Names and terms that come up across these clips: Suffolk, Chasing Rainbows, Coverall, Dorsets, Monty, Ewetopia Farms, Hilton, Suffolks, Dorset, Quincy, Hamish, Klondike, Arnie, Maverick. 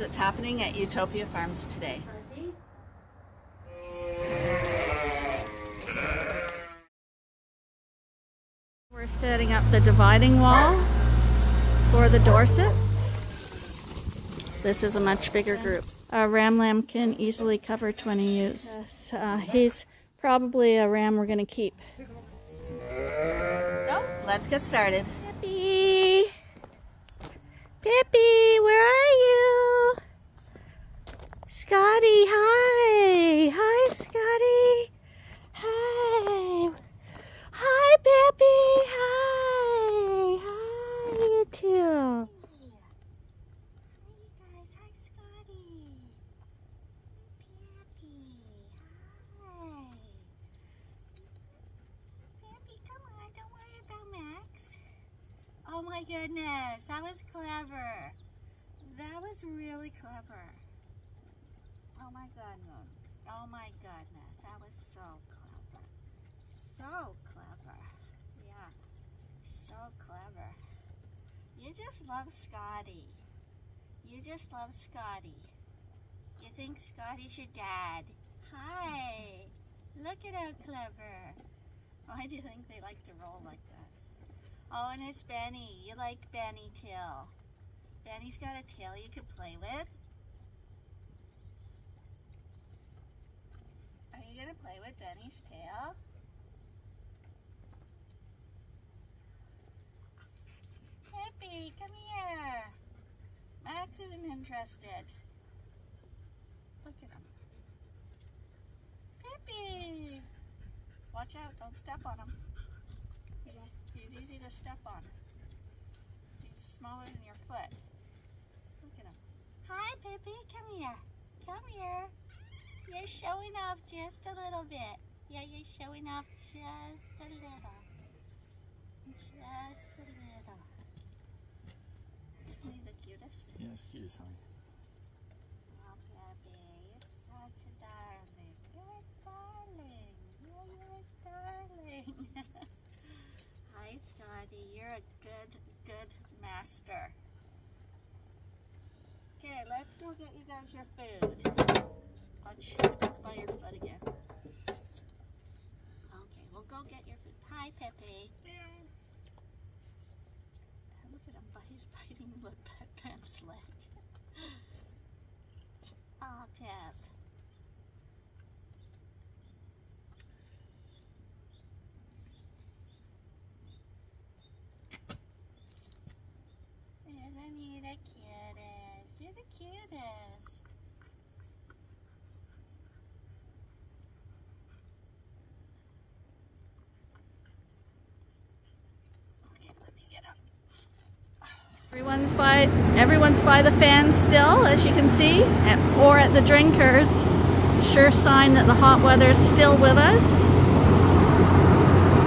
here's what's happening at Ewetopia Farms today. We're setting up the dividing wall for the Dorsets. This is a much bigger group. A ram lamb can easily cover 20 ewes. Yes, he's probably a ram we're going to keep. So, let's get started. Pippi! Pippi, where are you? Scotty, hi! Hi, Scotty! Hi! Hi, Pippi! Hi! Hi, you two! Oh my goodness, that was clever. That was really clever. Oh my goodness. Oh my goodness, that was so clever. So clever. Yeah, so clever. You just love Scotty. You just love Scotty. You think Scotty's your dad. Hi, look at how clever. Why do you think they like to roll like that? Oh, and it's Benny. You like Benny too. Benny's got a tail you could play with. Are you going to play with Benny's tail? Pippi, come here. Max isn't interested. Look at him. Pippi! Watch out, don't step on him. He's easy to step on. He's smaller than your foot. Look at him. Hi, Pippi. Come here. Come here. You're showing off just a little bit. Yeah, you're showing off just a little. Just a little. Isn't he the cutest? Yeah, he's the cutest, honey. Oh, Pippi. You're such a darling. You're a darling. Yeah, you're a darling. Hi, Scotty, you're a good master. Okay, let's go get you guys your food. Watch, it's by your foot again. Okay, we'll go get your food. Hi, Pippi. Look at him, but he's biting the Pip's leg. Aw, Pip. You're the cutest. You're the cutest. Okay, let me get up. Everyone's by the fan still, as you can see, or at the drinkers. Sure sign that the hot weather's still with us.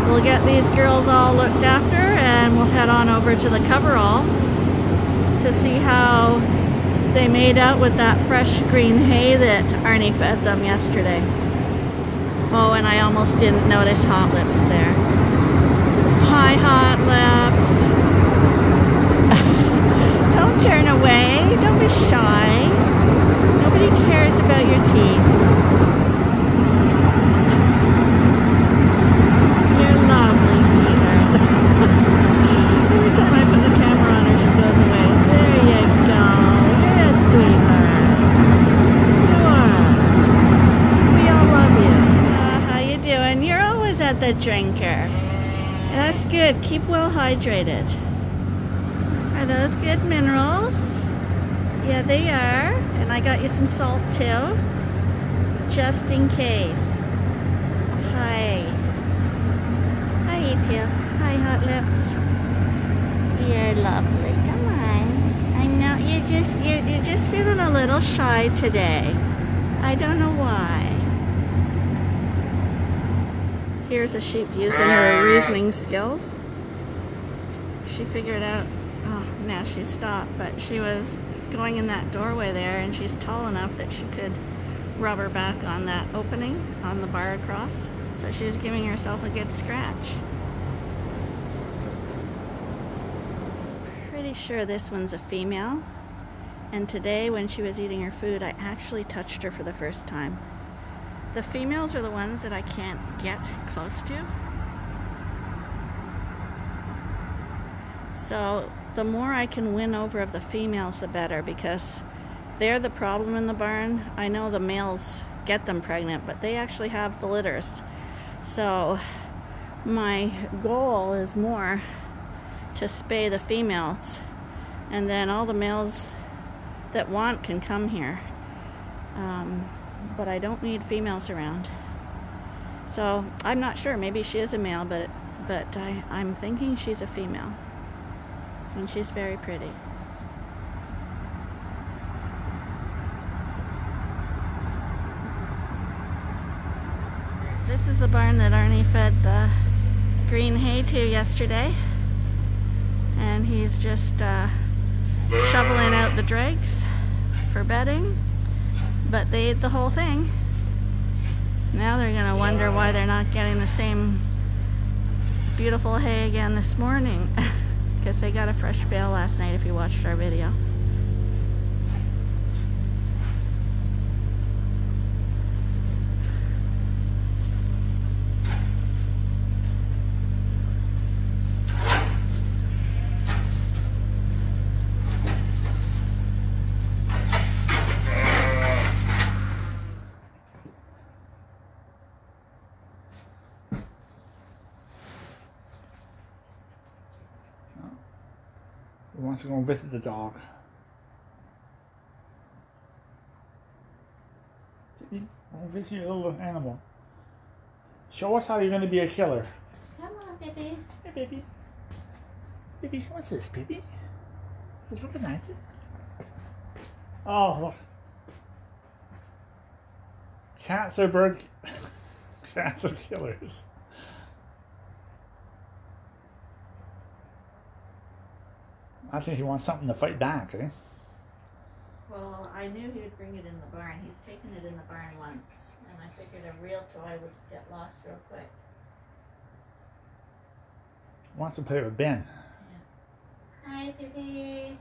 We'll get these girls all looked after, and we'll head on over to the Coverall to see how they made out with that fresh green hay that Arnie fed them yesterday. Oh, and I almost didn't notice Hot Lips there. Hi, Hot Lips. Don't turn away. Don't be shy. Nobody cares about your teeth. The drinker. That's good. Keep well hydrated. Are those good minerals? Yeah, they are. And I got you some salt too, just in case. Hi. Hi, you two. Hi, Hot Lips. You're lovely. Come on. I know you're just feeling a little shy today. I don't know why. Here's a sheep using her reasoning skills. She figured out, oh, now she stopped, but she was going in that doorway there, and she's tall enough that she could rub her back on that opening on the bar across. So she was giving herself a good scratch. Pretty sure this one's a female. and today when she was eating her food, I actually touched her for the first time. The females are the ones that I can't get close to. So the more I can win over of the females, the better, because they're the problem in the barn. I know the males get them pregnant, but they actually have the litters. So my goal is more to spay the females, and then all the males that want can come here. But I don't need females around. So I'm not sure, maybe she is a male, but I'm thinking she's a female. And she's very pretty. This is the barn that Arnie fed the green hay to yesterday. And he's just shoveling out the dregs for bedding. But they ate the whole thing. Now they're gonna wonder why they're not getting the same beautiful hay again this morning. Because they got a fresh bale last night if you watched our video. Wants to go and visit the dog. I want to visit your little animal. Show us how you're going to be a killer. Come on, baby. Hey, baby. Baby, what's this, baby? He's looking at you. Oh, look. Cats are birds. Cats are killers. I think he wants something to fight back, eh? Well, I knew he would bring it in the barn. He's taken it in the barn once, and I figured a real toy would get lost real quick. He wants to play with Ben. Yeah. Hi, baby.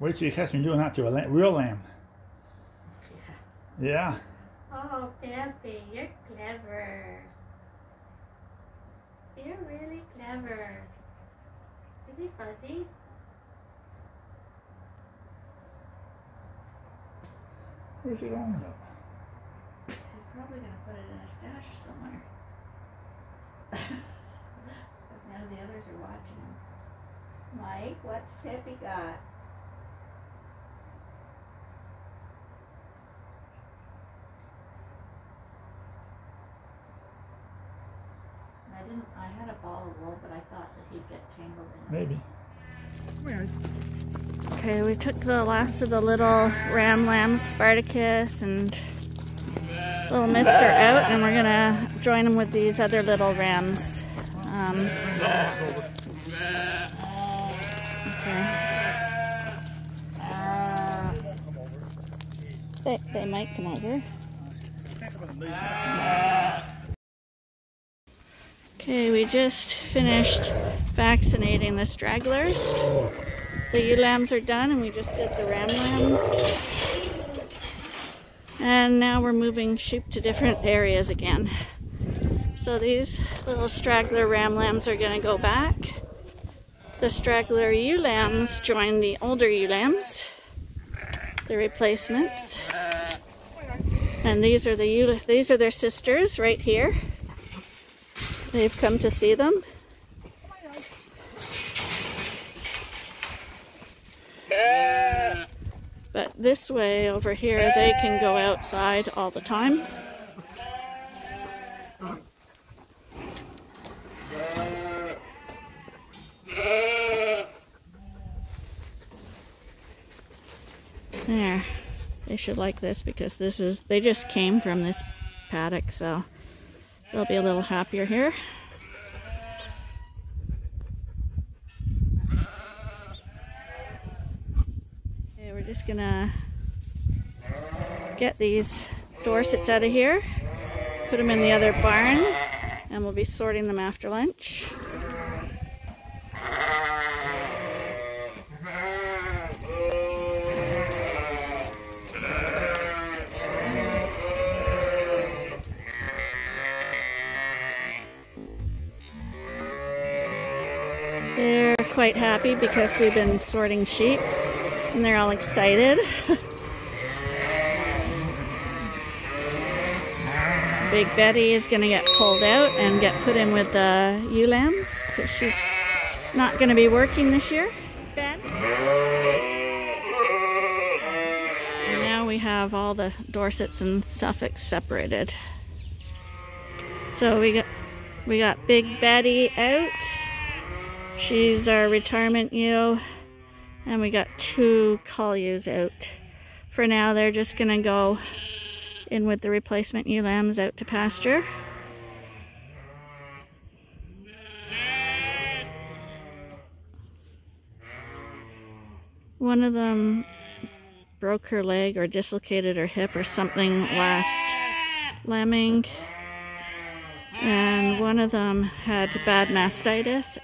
Wait till you catch me doing that to a real lamb. Yeah. Oh, Peppy, you're clever. You're really clever. Is he fuzzy? Where's it on though? He's probably going to put it in a stash somewhere. But now the others are watching him. Mike, what's Peppy got? I had a ball of wool, but I thought that he'd get tangled in it. Maybe. Okay, we took the last of the little ram lambs, Spartacus and little Mister, out, and we're gonna join them with these other little rams. They might come over. Okay, we just finished vaccinating the stragglers. The ewe lambs are done, and we just did the ram lambs. And now we're moving sheep to different areas again. So these little straggler ram lambs are going to go back. The straggler ewe lambs join the older ewe lambs, the replacements. And these are their sisters right here. They've come to see them. But this way over here, they can go outside all the time. There. They should like this because they just came from this paddock, so They'll be a little happier here. Okay, we're just gonna get these Dorsets out of here, put them in the other barn, and we'll be sorting them after lunch. They're quite happy because we've been sorting sheep and they're all excited. Big Betty is going to get pulled out and get put in with the ewe lambs because she's not going to be working this year. And now we have all the Dorsets and Suffolks separated. So we got Big Betty out. She's our retirement ewe, and we got two cull ewes out. For now, they're just going to go in with the replacement ewe lambs out to pasture. One of them broke her leg or dislocated her hip or something last lambing, and one of them had bad mastitis.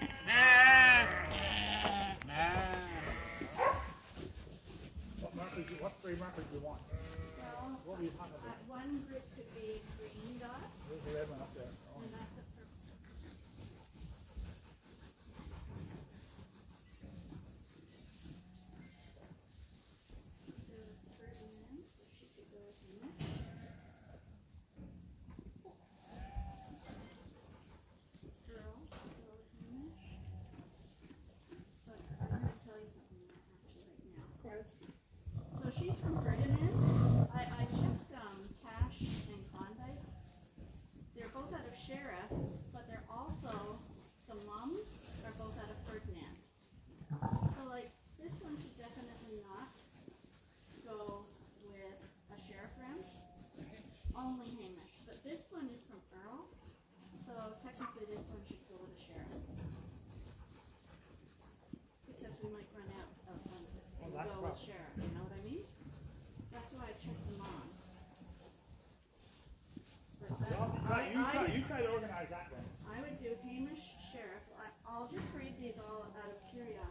I would do Hamish Sheriff. I'll just read these all out of curiosity.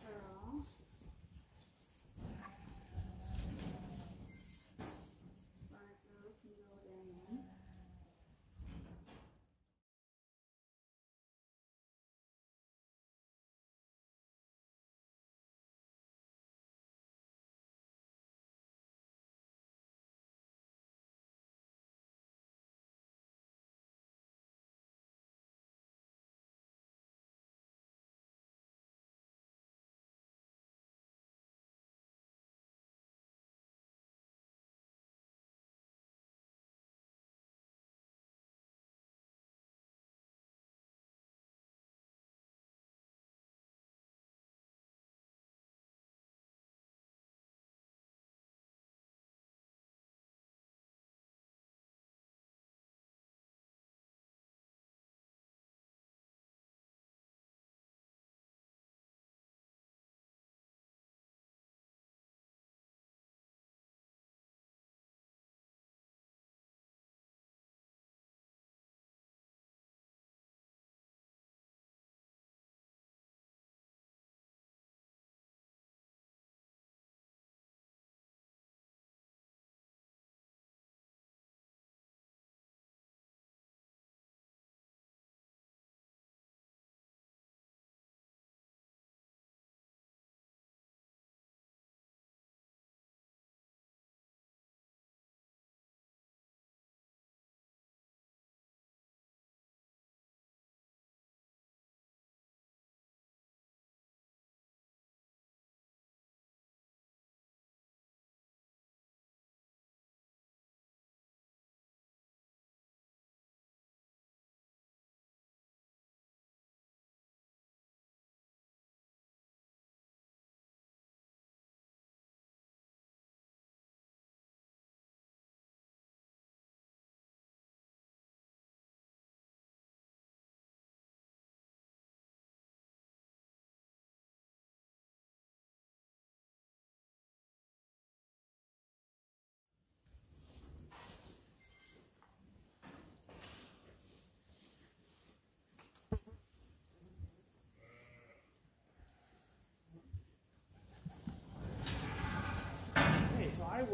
Coverall. Barco can go down.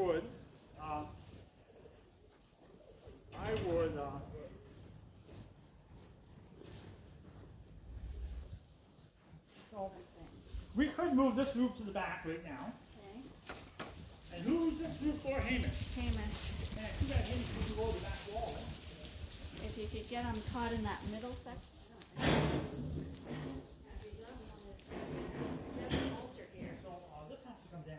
I would so we could move this roof to the back right now. Okay. And who's this roof for? Hamish. Hamish. And I see that Hamish would go over the back wall. If you could get them caught in that middle section. This has to come down.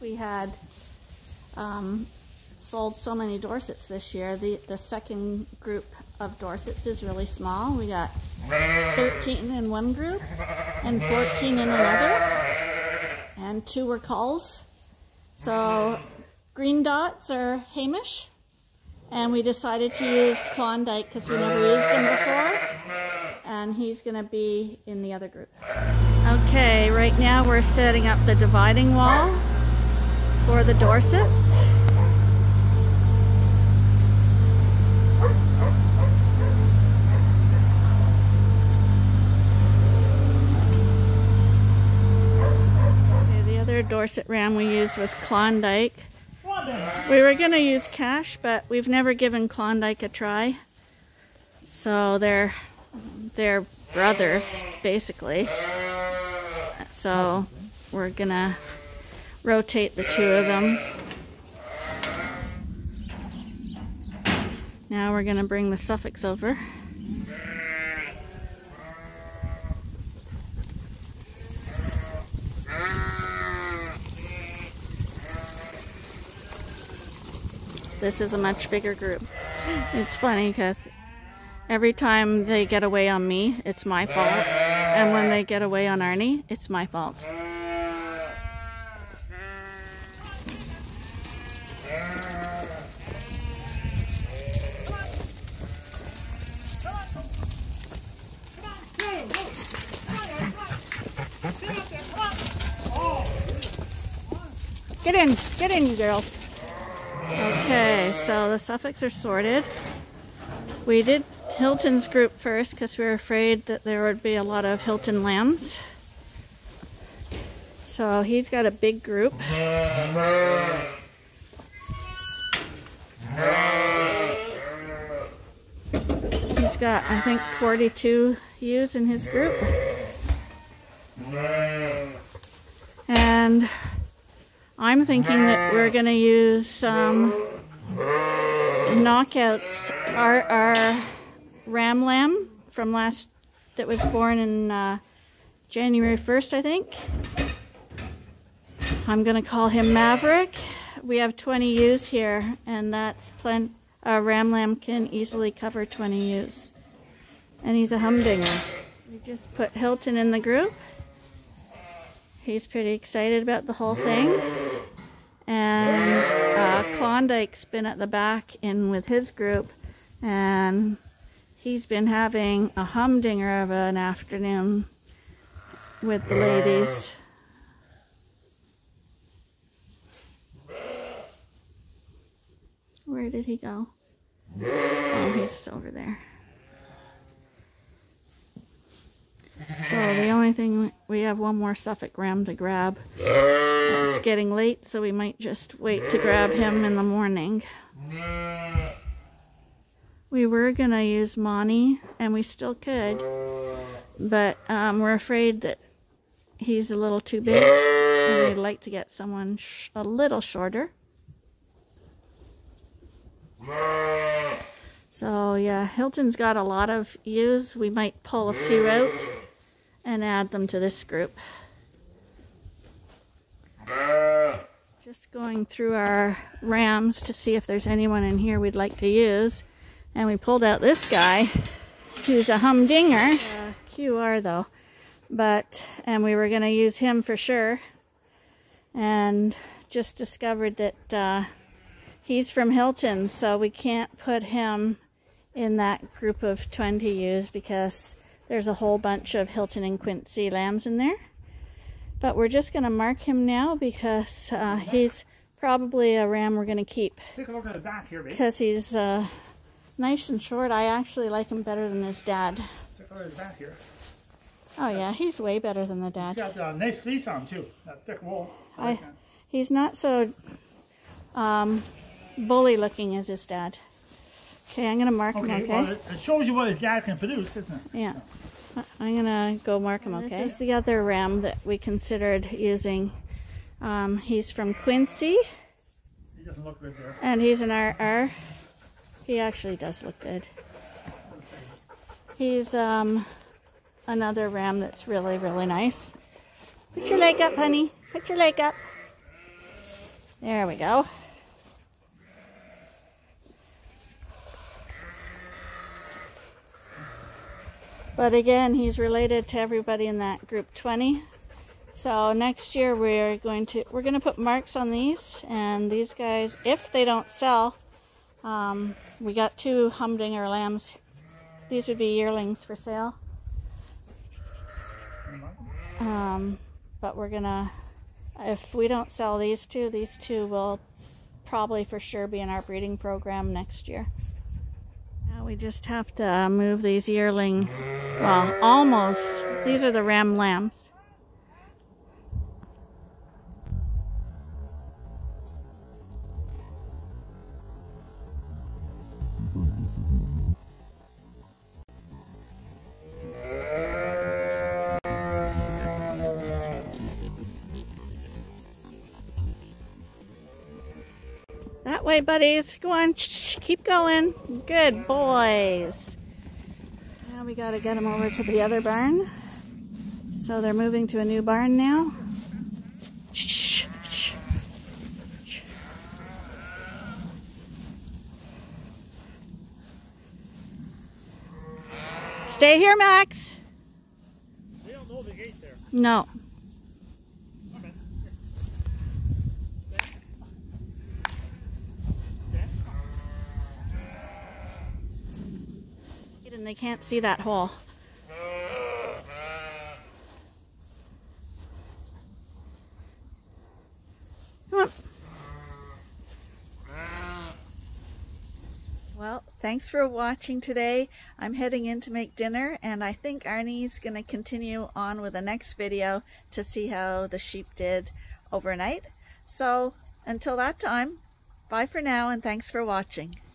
We had sold so many Dorsets this year. The second group of Dorsets is really small. We got 13 in one group and 14 in another, and 2 were culls. So green dots are Hamish, and we decided to use Klondike because we never used him before, and he's going to be in the other group. Okay, right now we're setting up the dividing wall for the Dorsets. Okay, the other Dorset ram we used was Klondike. We were going to use Cash, but we've never given Klondike a try. So they're brothers, basically. So we're going to rotate the 2 of them. Now we're going to bring the Suffolks over. This is a much bigger group. It's funny because every time they get away on me, it's my fault. And when they get away on Arnie, it's my fault. Get in, you girls. Okay, so the Suffolks are sorted. We did Hilton's group first because we were afraid that there would be a lot of Hilton lambs. So he's got a big group. He's got, I think, 42 ewes in his group. And I'm thinking that we're going to use some knockouts. Our ram lamb from last, that was born in January 1st, I think. I'm going to call him Maverick. We have 20 ewes here, and that's plenty. A ram lamb can easily cover 20 ewes. And he's a humdinger. We just put Hilton in the group. He's pretty excited about the whole thing. And Klondike's been at the back in with his group, and he's been having a humdinger of an afternoon with the ladies. Where did he go? Oh, he's over there. So the only thing, we have one more Suffolk ram to grab. It's getting late, so we might just wait to grab him in the morning. We were going to use Monty, and we still could, but we're afraid that he's a little too big, and we'd like to get someone a little shorter. So yeah, Hilton's got a lot of ewes. We might pull a few out and add them to this group. Just going through our rams to see if there's anyone in here we'd like to use. And we pulled out this guy, who's a humdinger. QR though. And we were going to use him for sure. And just discovered that he's from Hilton, so we can't put him in that group of 20 ewes because there's a whole bunch of Hilton and Quincy lambs in there. But we're just going to mark him now because he's probably a ram we're going to keep. Take a look at the back here, babe. Because he's nice and short. I actually like him better than his dad. Take a look at the back here. Oh yeah, he's way better than the dad. He's got a nice fleece on him too, that thick wool. He's not so bully looking as his dad. Okay, I'm going to mark him, okay? Well, it shows you what his dad can produce, doesn't it? Yeah. I'm going to go mark him, okay? This is the other ram that we considered using. He's from Quincy. He doesn't look good there. And he's an RR. He actually does look good. He's another ram that's really, really nice. Put your leg up, honey. Put your leg up. There we go. But again, he's related to everybody in that group 20. So next year we're going to put marks on these, and these guys, if they don't sell, we got 2 humdinger lambs. These would be yearlings for sale. But we're gonna, if we don't sell these two will probably for sure be in our breeding program next year. Now we just have to move these yearling, well, almost, these are the ram lambs. That way, buddies. Go on. Keep going. Good boys. Now we got to get them over to the other barn. So they're moving to a new barn now. Stay here, Max. They don't know the gate there. No. And they can't see that hole. Come on. Well, thanks for watching today. I'm heading in to make dinner, and I think Arnie's going to continue on with the next video to see how the sheep did overnight. So until that time, bye for now, and thanks for watching.